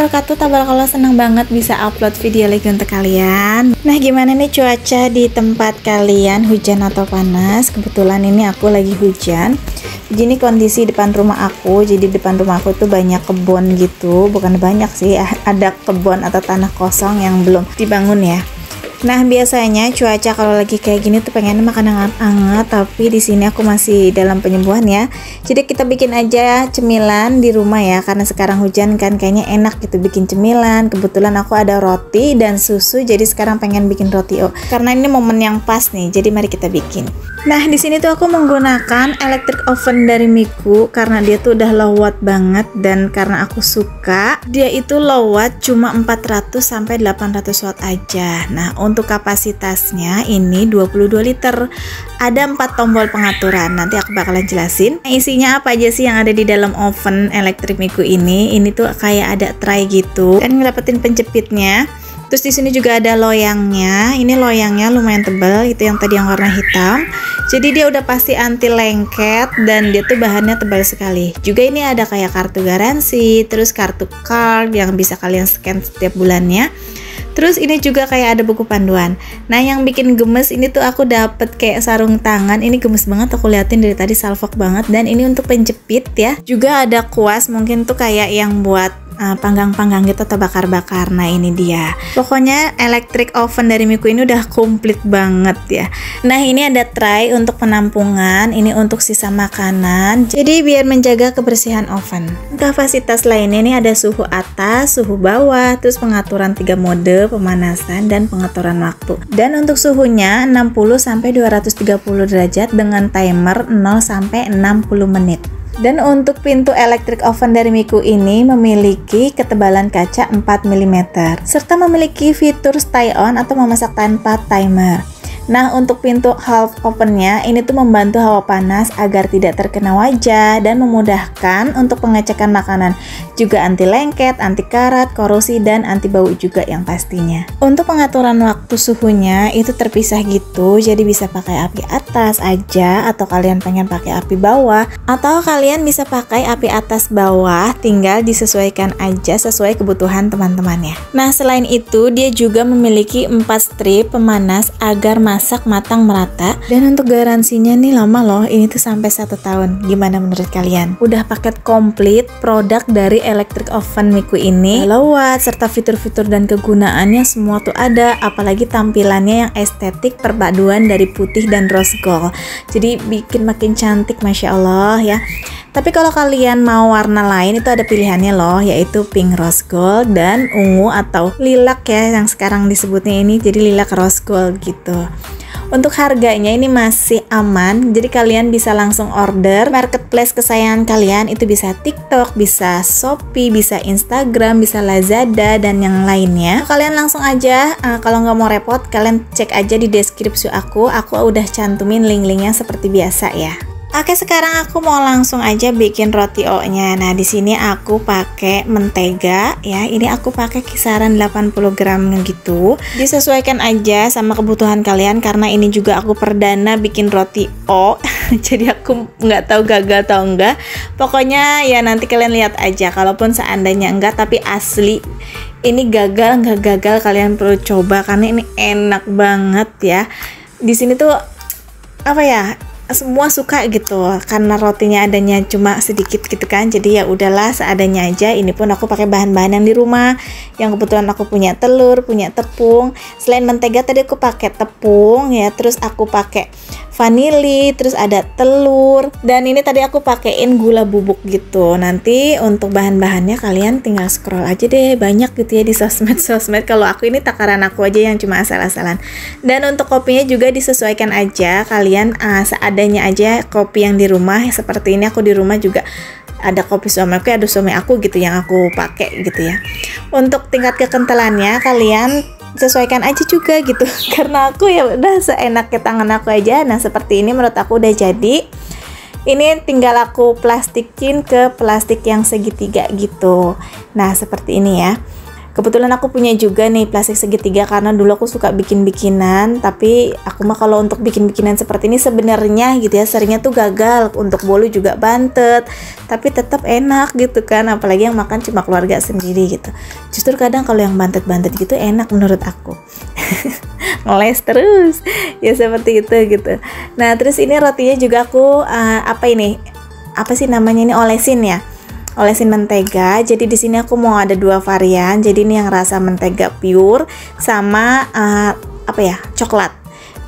wabarakatuh. Tabarakallah, senang banget bisa upload video lagi untuk kalian. Nah, gimana nih cuaca di tempat kalian, hujan atau panas? Kebetulan ini aku lagi hujan. Jadi kondisi depan rumah aku, jadi depan rumah aku tuh banyak kebun gitu. Bukan banyak sih, ada kebun atau tanah kosong yang belum dibangun ya. Nah, biasanya cuaca kalau lagi kayak gini tuh pengen makan hangat-hangat, tapi di sini aku masih dalam penyembuhan ya. Jadi kita bikin aja cemilan di rumah ya, karena sekarang hujan kan kayaknya enak gitu bikin cemilan. Kebetulan aku ada roti dan susu, jadi sekarang pengen bikin roti karena ini momen yang pas nih. Jadi mari kita bikin. Nah, di sini tuh aku menggunakan electric oven dari MECOO karena dia tuh udah low watt banget dan karena aku suka. Dia itu low watt cuma 400 sampai 800 watt aja. Nah, untuk kapasitasnya ini 22 liter. Ada 4 tombol pengaturan. Nanti aku bakalan jelasin. Nah, isinya apa aja sih yang ada di dalam oven elektrik MECOO ini? Ini tuh kayak ada tray gitu. Dan ngelepetin penjepitnya. Terus di sini juga ada loyangnya. Ini loyangnya lumayan tebal, itu yang tadi yang warna hitam. Jadi dia udah pasti anti lengket dan dia tuh bahannya tebal sekali. Juga ini ada kayak kartu garansi, terus kartu card yang bisa kalian scan setiap bulannya. Terus ini juga kayak ada buku panduan. Nah, yang bikin gemes ini tuh aku dapet kayak sarung tangan. Ini gemes banget, aku liatin dari tadi, salfok banget. Dan ini untuk penjepit ya. Juga ada kuas, mungkin tuh kayak yang buat panggang-panggang gitu atau bakar-bakar. Nah, ini dia. Pokoknya electric oven dari MECOO ini udah komplit banget ya. Nah, ini ada tray untuk penampungan, ini untuk sisa makanan. Jadi biar menjaga kebersihan oven. Kapasitas lainnya ini ada suhu atas, suhu bawah, terus pengaturan 3 mode, pemanasan dan pengaturan waktu. Dan untuk suhunya 60 sampai 230 derajat dengan timer 0 sampai 60 menit. Dan untuk pintu electric oven dari MECOO ini memiliki ketebalan kaca 4 mm serta memiliki fitur stay on atau memasak tanpa timer. Nah, untuk pintu half ovennya ini tuh membantu hawa panas agar tidak terkena wajah dan memudahkan untuk pengecekan makanan. Juga anti lengket, anti karat, korosi, dan anti bau juga yang pastinya. Untuk pengaturan waktu suhunya itu terpisah gitu, jadi bisa pakai api atas aja atau kalian pengen pakai api bawah, atau kalian bisa pakai api atas bawah, tinggal disesuaikan aja sesuai kebutuhan teman-temannya. Nah, selain itu dia juga memiliki 4 strip pemanas agar masak matang merata. Dan untuk garansinya nih lama loh, ini tuh sampai 1 tahun. Gimana menurut kalian? Udah paket komplit produk dari electric oven MECOO ini. Low watt serta fitur-fitur dan kegunaannya semua tuh ada, apalagi tampilannya yang estetik, perpaduan dari putih dan rose gold. Jadi bikin makin cantik, Masya Allah ya. Tapi kalau kalian mau warna lain itu ada pilihannya loh, yaitu pink rose gold dan ungu atau lilac ya, yang sekarang disebutnya ini jadi lilac rose gold gitu. Untuk harganya ini masih aman, jadi kalian bisa langsung order marketplace kesayangan kalian, itu bisa TikTok, bisa Shopee, bisa Instagram, bisa Lazada, dan yang lainnya. Kalian langsung aja, kalau nggak mau repot, kalian cek aja di deskripsi aku udah cantumin link-linknya seperti biasa ya. Oke, sekarang aku mau langsung aja bikin roti O-nya. Nah, di sini aku pakai mentega ya. Ini aku pakai kisaran 80 gram gitu. Disesuaikan aja sama kebutuhan kalian karena ini juga aku perdana bikin roti O. Jadi aku nggak tahu gagal atau enggak. Pokoknya ya nanti kalian lihat aja. Kalaupun seandainya enggak, tapi asli ini gagal nggak gagal kalian perlu coba karena ini enak banget ya. Di sini tuh apa ya? Semua suka gitu karena rotinya adanya cuma sedikit gitu kan, jadi ya udahlah seadanya aja. Ini pun aku pakai bahan-bahan yang di rumah yang kebetulan aku punya telur, punya tepung. Selain mentega tadi aku pakai tepung ya, terus aku pakai vanili, terus ada telur, dan ini tadi aku pakein gula bubuk gitu. Nanti untuk bahan-bahannya kalian tinggal scroll aja deh, banyak gitu ya di sosmed-sosmed. Kalau aku ini takaran aku aja yang cuma asal-asalan. Dan untuk kopinya juga disesuaikan aja kalian seadanya aja, kopi yang di rumah seperti ini. Aku di rumah juga ada kopi suami aku gitu yang aku pakai gitu ya. Untuk tingkat kekentalannya kalian sesuaikan aja juga gitu karena aku ya udah seenak ke tangan aku aja. Nah, seperti ini menurut aku udah jadi. Ini tinggal aku plastikin ke plastik yang segitiga gitu. Nah, seperti ini ya. Kebetulan aku punya juga nih plastik segitiga, karena dulu aku suka bikin-bikinan, tapi aku mah kalau untuk bikin-bikinan seperti ini sebenarnya gitu ya seringnya tuh gagal, untuk bolu juga bantet, tapi tetap enak gitu kan, apalagi yang makan cuma keluarga sendiri gitu. Justru kadang kalau yang bantet-bantet gitu enak menurut aku. Ngeles terus ya seperti itu gitu. Nah terus ini rotinya juga aku olesin ya, olesin mentega. Jadi di sini aku mau ada dua varian, jadi ini yang rasa mentega pure sama coklat.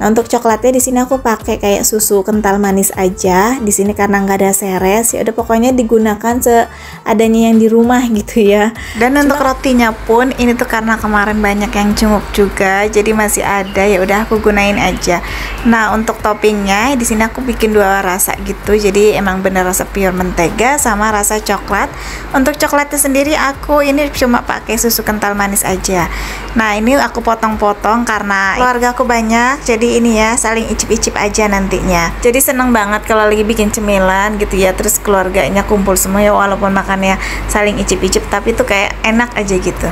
Nah untuk coklatnya di sini aku pakai kayak susu kental manis aja di sini, karena nggak ada seres, ya udah pokoknya digunakan seadanya yang di rumah gitu ya. Dan untuk rotinya pun ini tuh karena kemarin banyak yang jenguk juga, jadi masih ada, ya udah aku gunain aja. Nah untuk toppingnya di sini aku bikin dua rasa gitu, jadi emang bener rasa pure mentega sama rasa coklat. Untuk coklatnya sendiri aku ini cuma pakai susu kental manis aja. Nah ini aku potong-potong karena keluarga aku banyak, jadi ini ya saling icip-icip aja nantinya. Jadi seneng banget kalau lagi bikin cemilan gitu ya, terus keluarganya kumpul semua ya, walaupun makannya saling icip-icip tapi tuh kayak enak aja gitu.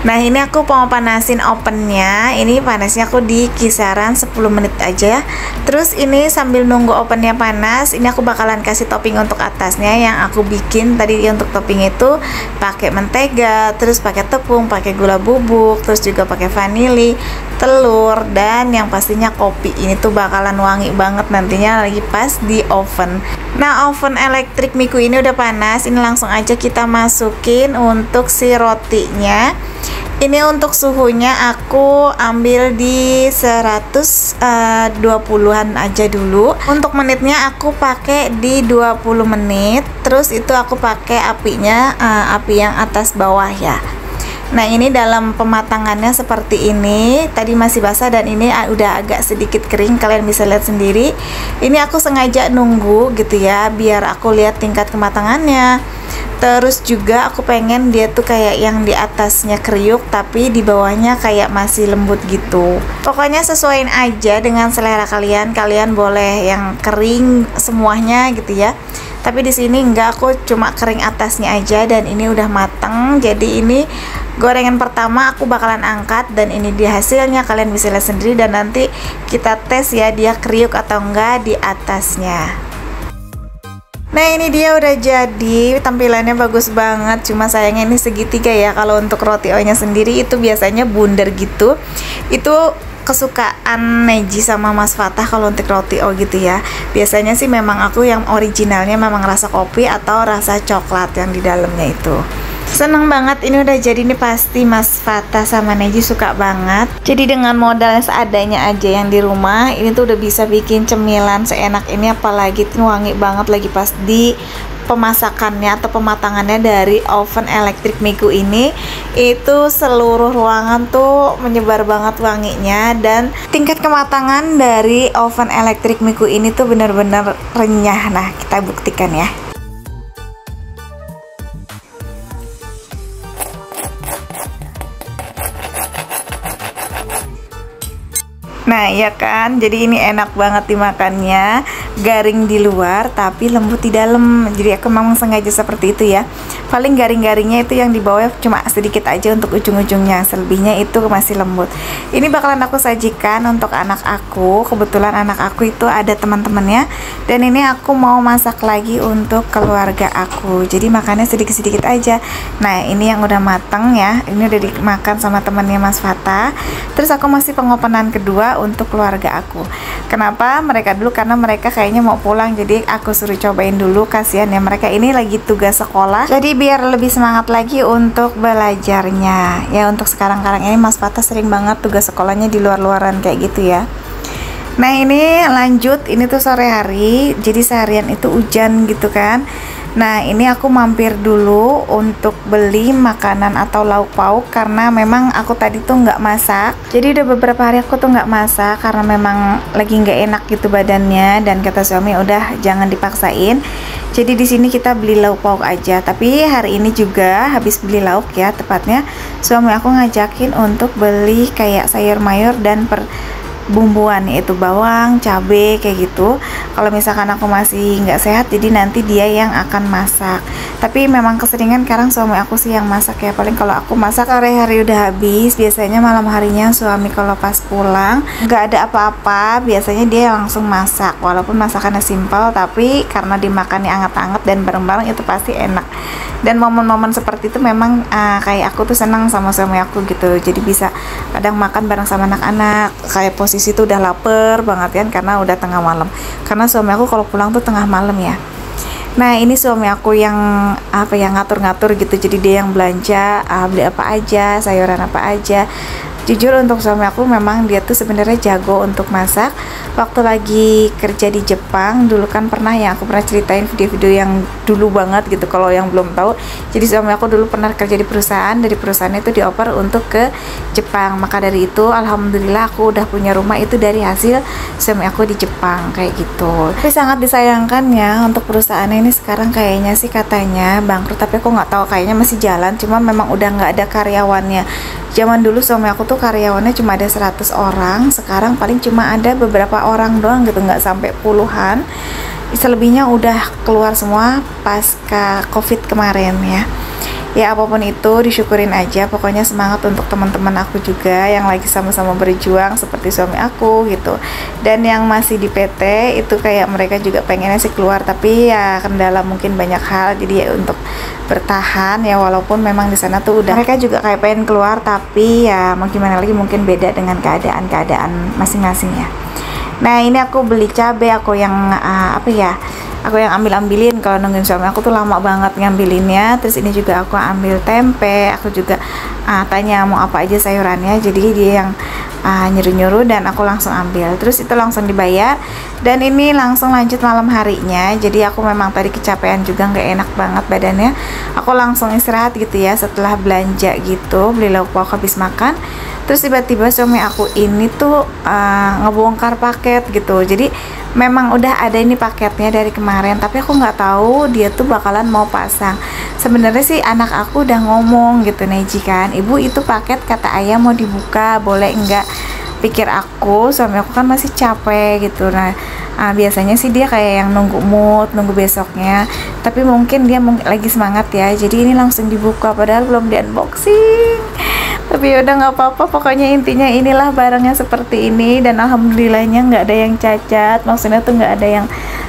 Nah ini aku mau panasin ovennya, ini panasnya aku di kisaran 10 menit aja. Terus ini sambil nunggu ovennya panas, ini aku bakalan kasih topping untuk atasnya yang aku bikin tadi. Untuk topping itu pakai mentega, terus pakai tepung, pakai gula bubuk, terus juga pakai vanili, telur, dan yang pastinya kopi. Ini tuh bakalan wangi banget nantinya lagi pas di oven. Nah oven elektrik MECOO ini udah panas, ini langsung aja kita masukin untuk si rotinya. Ini untuk suhunya aku ambil di 120-an aja dulu. Untuk menitnya aku pakai di 20 menit. Terus itu aku pakai apinya, api yang atas bawah ya. Nah ini dalam pematangannya seperti ini, tadi masih basah dan ini udah agak sedikit kering, kalian bisa lihat sendiri. Ini aku sengaja nunggu gitu ya, biar aku lihat tingkat kematangannya. Terus juga aku pengen dia tuh kayak yang di atasnya kriuk tapi di bawahnya kayak masih lembut gitu. Pokoknya sesuaiin aja dengan selera kalian, kalian boleh yang kering semuanya gitu ya, tapi di sini enggak, aku cuma kering atasnya aja. Dan ini udah mateng, jadi ini gorengan pertama aku bakalan angkat, dan ini dia hasilnya, kalian bisa lihat sendiri. Dan nanti kita tes ya dia kriuk atau enggak di atasnya. Nah ini dia udah jadi, tampilannya bagus banget, cuma sayangnya ini segitiga ya. Kalau untuk roti O-nya sendiri itu biasanya bundar gitu, itu kesukaan Neji sama Mas Fatah kalau untuk roti O gitu ya. Biasanya sih memang aku yang originalnya memang rasa kopi atau rasa coklat yang di dalamnya itu. Seneng banget ini udah jadi nih, pasti Mas Fatah sama Neji suka banget. Jadi dengan modal seadanya aja yang di rumah, ini tuh udah bisa bikin cemilan seenak ini, apalagi tuh wangi banget lagi pas di pemasakannya atau pematangannya dari oven elektrik MECOO ini. Itu seluruh ruangan tuh menyebar banget wanginya, dan tingkat kematangan dari oven elektrik MECOO ini tuh bener-bener renyah. Nah kita buktikan ya. Nah ya kan, jadi ini enak banget dimakannya, garing di luar tapi lembut di dalam. Jadi aku memang sengaja seperti itu ya, paling garing-garingnya itu yang di bawah cuma sedikit aja untuk ujung-ujungnya, selebihnya itu masih lembut. Ini bakalan aku sajikan untuk anak aku, kebetulan anak aku itu ada teman-temannya, dan ini aku mau masak lagi untuk keluarga aku, jadi makannya sedikit-sedikit aja. Nah ini yang udah mateng ya, ini udah dimakan sama temannya Mas Fatah. Terus aku masih pengopenan kedua untuk keluarga aku. Kenapa mereka dulu? Karena mereka kayaknya mau pulang, jadi aku suruh cobain dulu, kasihan ya mereka ini lagi tugas sekolah, jadi biar lebih semangat lagi untuk belajarnya ya. Untuk sekarang-karang ini Mas Fatah sering banget tugas sekolahnya di luar-luaran kayak gitu ya. Nah ini lanjut, ini tuh sore hari, jadi seharian itu hujan gitu kan. Nah ini aku mampir dulu untuk beli makanan atau lauk pauk, karena memang aku tadi tuh nggak masak. Jadi udah beberapa hari aku tuh nggak masak karena memang lagi nggak enak gitu badannya, dan kata suami udah jangan dipaksain. Jadi di sini kita beli lauk pauk aja. Tapi hari ini juga habis beli lauk ya, tepatnya suami aku ngajakin untuk beli kayak sayur mayur dan bumbuan, yaitu bawang, cabai kayak gitu. Kalau misalkan aku masih nggak sehat, jadi nanti dia yang akan masak. Tapi memang keseringan sekarang suami aku sih yang masak ya. Paling kalau aku masak hari-hari udah habis, biasanya malam harinya suami kalau pas pulang nggak ada apa-apa, biasanya dia langsung masak. Walaupun masakannya simpel, tapi karena dimakannya anget-anget dan bareng-bareng itu pasti enak. Dan momen-momen seperti itu memang kayak aku tuh senang sama suami aku gitu. Jadi bisa kadang makan bareng sama anak-anak, kayak posisi tuh udah lapar banget kan, karena udah tengah malam. Karena suami aku kalau pulang tuh tengah malam ya. Nah, ini suami aku yang apa ya, ngatur-ngatur gitu. Jadi dia yang belanja, beli apa aja, sayuran apa aja. Jujur untuk suami aku memang dia tuh sebenarnya jago untuk masak. Waktu lagi kerja di Jepang dulu kan pernah ya, aku pernah ceritain video-video yang dulu banget gitu kalau yang belum tahu. Jadi suami aku dulu pernah kerja di perusahaan, dari perusahaan itu dioper untuk ke Jepang. Maka dari itu alhamdulillah aku udah punya rumah itu dari hasil suami aku di Jepang kayak gitu. Tapi sangat disayangkan ya untuk perusahaannya ini sekarang kayaknya sih katanya bangkrut, tapi aku nggak tahu, kayaknya masih jalan, cuma memang udah nggak ada karyawannya. Zaman dulu suami aku tuh karyawannya cuma ada 100 orang, sekarang paling cuma ada beberapa orang doang gitu, nggak sampai puluhan. Selebihnya udah keluar semua pasca COVID kemarin ya. Ya apapun itu disyukurin aja, pokoknya semangat untuk teman-teman aku juga yang lagi sama-sama berjuang seperti suami aku gitu. Dan yang masih di PT itu kayak mereka juga pengennya sih keluar, tapi ya kendala mungkin banyak hal, jadi ya untuk bertahan ya. Walaupun memang di sana tuh udah mereka juga kayak pengen keluar, tapi ya mau gimana lagi, mungkin beda dengan keadaan-keadaan masing-masing ya. Nah ini aku beli cabai, aku yang aku yang ambil-ambilin. Kalau nungguin suami aku tuh lama banget ngambilinnya. Terus ini juga aku ambil tempe, aku juga tanya mau apa aja sayurannya, jadi dia yang nyuruh-nyuruh dan aku langsung ambil. Terus itu langsung dibayar dan ini langsung lanjut malam harinya. Jadi aku memang tadi kecapean juga, nggak enak banget badannya, aku langsung istirahat gitu ya setelah belanja gitu, beli lauk pauk habis makan. Terus tiba-tiba suami aku ini tuh ngebongkar paket gitu. Jadi memang udah ada ini paketnya dari kemarin, tapi aku nggak tahu dia tuh bakalan mau pasang. Sebenarnya sih anak aku udah ngomong gitu, Neji kan, ibu itu paket kata ayah mau dibuka, boleh enggak? Pikir aku, suami aku kan masih capek gitu. Nah biasanya sih dia kayak yang nunggu mood, nunggu besoknya, tapi mungkin dia lagi semangat ya, jadi ini langsung dibuka padahal belum di unboxing. Tapi udah nggak apa-apa, pokoknya intinya inilah barangnya seperti ini. Dan alhamdulillahnya nggak ada yang cacat, maksudnya tuh nggak ada yang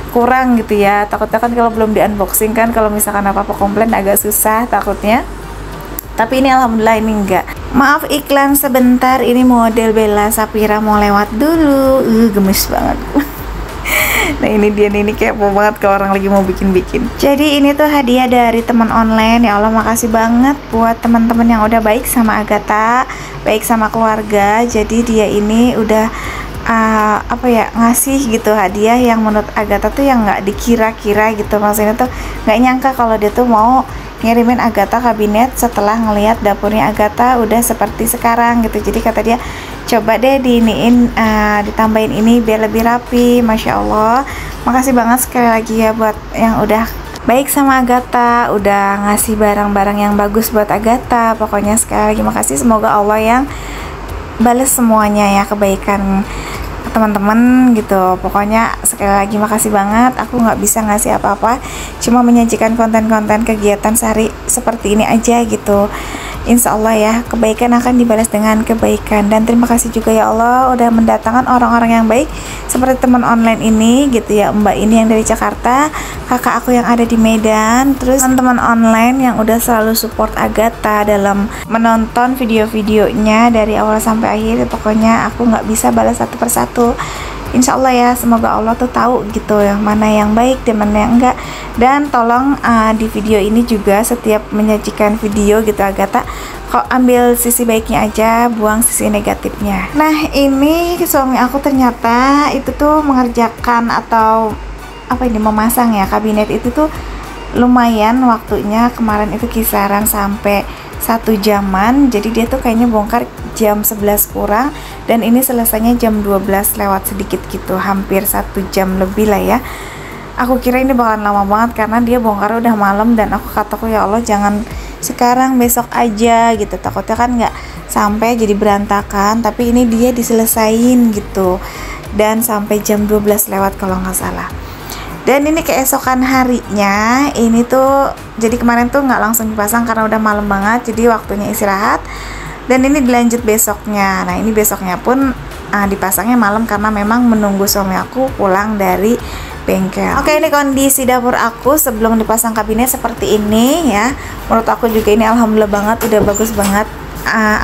kurang gitu ya. Takutnya kan kalau belum di unboxing kan, kalau misalkan apa-apa komplain agak susah takutnya. Tapi ini alhamdulillah ini enggak. Maaf iklan sebentar, ini model Bella Sapira mau lewat dulu. Gemes banget. Nah ini dia nih, ini kepo banget kalau orang lagi mau bikin-bikin. Jadi ini tuh hadiah dari teman online. Ya Allah, makasih banget buat teman-teman yang udah baik sama Agata, baik sama keluarga. Jadi dia ini udah ngasih gitu hadiah yang menurut Agata tuh yang nggak dikira-kira gitu. Maksudnya tuh nggak nyangka kalau dia tuh mau ngirimin Agata kabinet setelah ngelihat dapurnya Agata udah seperti sekarang gitu. Jadi kata dia coba deh ditambahin ini biar lebih rapi. Masya Allah, makasih banget sekali lagi ya buat yang udah baik sama Agata, udah ngasih barang-barang yang bagus buat Agata. Pokoknya sekali lagi makasih, semoga Allah yang bales semuanya ya, kebaikan teman-teman gitu. Pokoknya sekali lagi makasih banget. Aku nggak bisa ngasih apa-apa, cuma menyajikan konten-konten kegiatan sehari seperti ini aja gitu. Insya Allah ya, kebaikan akan dibalas dengan kebaikan. Dan terima kasih juga ya Allah udah mendatangkan orang-orang yang baik seperti teman online ini gitu ya. Mbak ini yang dari Jakarta, kakak aku yang ada di Medan, terus teman-teman online yang udah selalu support Agata dalam menonton video-videonya dari awal sampai akhir. Pokoknya aku nggak bisa balas satu persatu. Insya Allah ya, semoga Allah tuh tahu gitu yang mana yang baik dan mana yang enggak. Dan tolong di video ini juga setiap menyajikan video gitu Agata, kok ambil sisi baiknya aja, buang sisi negatifnya. Nah ini suami aku ternyata itu tuh mengerjakan atau memasang ya kabinet itu tuh lumayan waktunya. Kemarin itu kisaran sampai 1 jaman. Jadi dia tuh kayaknya bongkar jam 11 kurang dan ini selesainya jam 12 lewat sedikit gitu, hampir 1 jam lebih lah ya. Aku kira ini bakalan lama banget karena dia bongkar udah malam, dan aku kataku ya Allah jangan sekarang, besok aja gitu, takutnya kan nggak sampai jadi berantakan, tapi ini dia diselesain gitu, dan sampai jam 12 lewat kalau nggak salah. Dan ini keesokan harinya, ini tuh jadi kemarin tuh nggak langsung dipasang karena udah malam banget, jadi waktunya istirahat, dan ini dilanjut besoknya. Nah ini besoknya pun dipasangnya malam karena memang menunggu suami aku pulang dari bengkel. Oke, ini kondisi dapur aku sebelum dipasang kabinet seperti ini ya. Menurut aku juga ini alhamdulillah banget, udah bagus banget.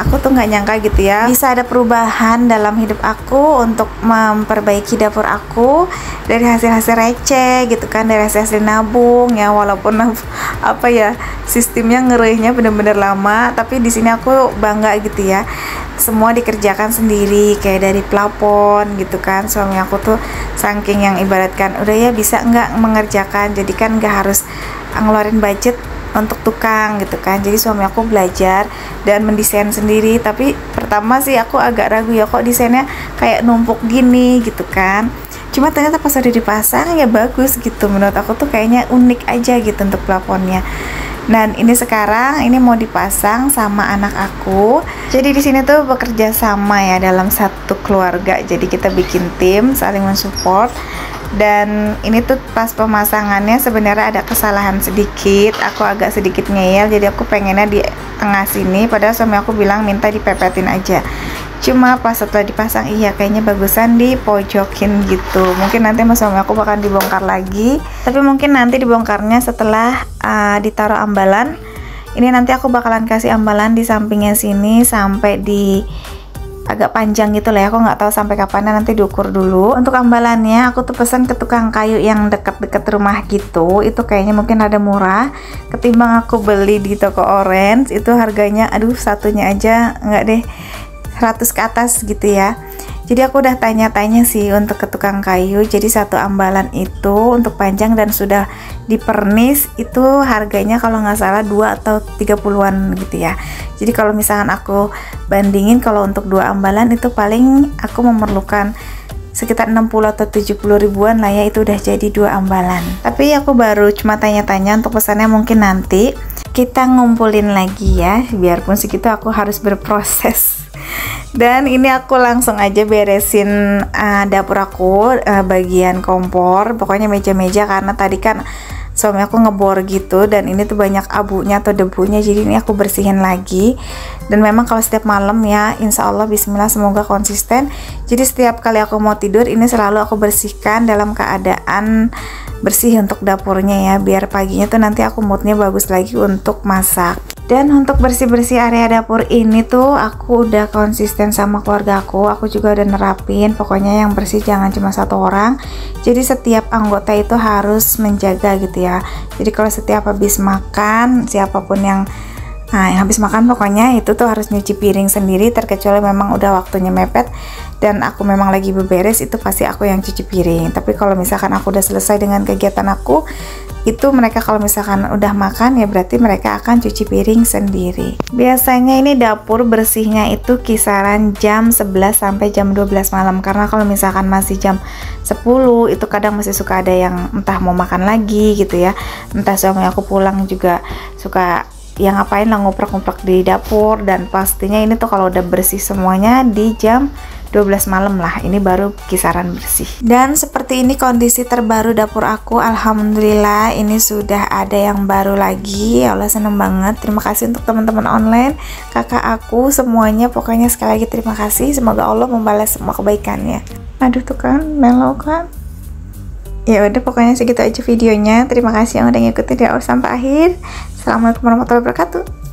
Aku tuh nggak nyangka gitu ya, bisa ada perubahan dalam hidup aku untuk memperbaiki dapur aku dari hasil-hasil receh gitu kan, dari hasil nabung ya, walaupun apa ya sistemnya ngerehnya bener-bener lama, tapi di sini aku bangga gitu ya, semua dikerjakan sendiri kayak dari plafon gitu kan. Suami aku tuh saking yang ibaratkan udah ya bisa nggak mengerjakan, jadi kan nggak harus ngeluarin budget untuk tukang gitu kan. Jadi suami aku belajar dan mendesain sendiri, tapi pertama sih aku agak ragu ya, kok desainnya kayak numpuk gini gitu kan. Cuma ternyata pas udah dipasang ya bagus gitu, menurut aku tuh kayaknya unik aja gitu untuk plafonnya. Dan ini sekarang ini mau dipasang sama anak aku. Jadi di sini tuh bekerja sama ya dalam satu keluarga. Jadi kita bikin tim, saling mensupport. Dan ini tuh pas pemasangannya sebenarnya ada kesalahan sedikit. Aku agak sedikit ngeyel, jadi aku pengennya di tengah sini, padahal suami aku bilang minta dipepetin aja. Cuma pas setelah dipasang, iya kayaknya bagusan dipojokin gitu. Mungkin nanti mas suami aku bakal dibongkar lagi, tapi mungkin nanti dibongkarnya setelah ditaruh ambalan. Ini nanti aku bakalan kasih ambalan di sampingnya sini sampai di agak panjang gitu lah ya, aku nggak tahu sampai kapan, nanti diukur dulu. Untuk ambalannya aku tuh pesan ke tukang kayu yang deket-deket rumah gitu, itu kayaknya mungkin ada murah ketimbang aku beli di toko orange. Itu harganya aduh satunya aja nggak deh 100 ke atas gitu ya. Jadi aku udah tanya-tanya sih untuk ke tukang kayu. Jadi satu ambalan itu untuk panjang dan sudah dipernis itu harganya kalau nggak salah 2 atau 30-an gitu ya. Jadi kalau misalkan aku bandingin, kalau untuk 2 ambalan itu paling aku memerlukan sekitar 60 atau 70 ribuan lah ya, itu udah jadi 2 ambalan. Tapi aku baru cuma tanya-tanya, untuk pesannya mungkin nanti kita ngumpulin lagi ya, biarpun segitu aku harus berproses. Dan ini aku langsung aja beresin dapur aku, bagian kompor, pokoknya meja-meja, karena tadi kan suami aku ngebor gitu dan ini tuh banyak abunya atau debunya, jadi ini aku bersihin lagi. Dan memang kalau setiap malam ya, insya Allah bismillah semoga konsisten, jadi setiap kali aku mau tidur ini selalu aku bersihkan dalam keadaan bersih untuk dapurnya ya, biar paginya tuh nanti aku moodnya bagus lagi untuk masak. Dan untuk bersih-bersih area dapur ini tuh aku udah konsisten sama keluarga aku juga udah nerapin, pokoknya yang bersih jangan cuma satu orang, jadi setiap anggota itu harus menjaga gitu ya. Jadi kalau setiap habis makan, siapapun yang habis makan pokoknya itu tuh harus nyuci piring sendiri, terkecuali memang udah waktunya mepet dan aku memang lagi beberes, itu pasti aku yang cuci piring. Tapi kalau misalkan aku udah selesai dengan kegiatan aku itu, mereka kalau misalkan udah makan ya berarti mereka akan cuci piring sendiri. Biasanya ini dapur bersihnya itu kisaran jam 11 sampai jam 12 malam, karena kalau misalkan masih jam 10 itu kadang masih suka ada yang entah mau makan lagi gitu ya, entah suami aku pulang juga suka yang ngapain lah, ngoprek-ngoprek di dapur. Dan pastinya ini tuh kalau udah bersih semuanya di jam 12 malam lah, ini baru kisaran bersih. Dan seperti ini kondisi terbaru dapur aku. Alhamdulillah ini sudah ada yang baru lagi, ya Allah seneng banget. Terima kasih untuk teman-teman online, kakak aku semuanya, pokoknya sekali lagi terima kasih, semoga Allah membalas semua kebaikannya. Aduh tuh kan melo kan. Ya udah pokoknya segitu aja videonya. Terima kasih yang udah ngikutin dari awal sampai akhir. Assalamualaikum warahmatullahi wabarakatuh.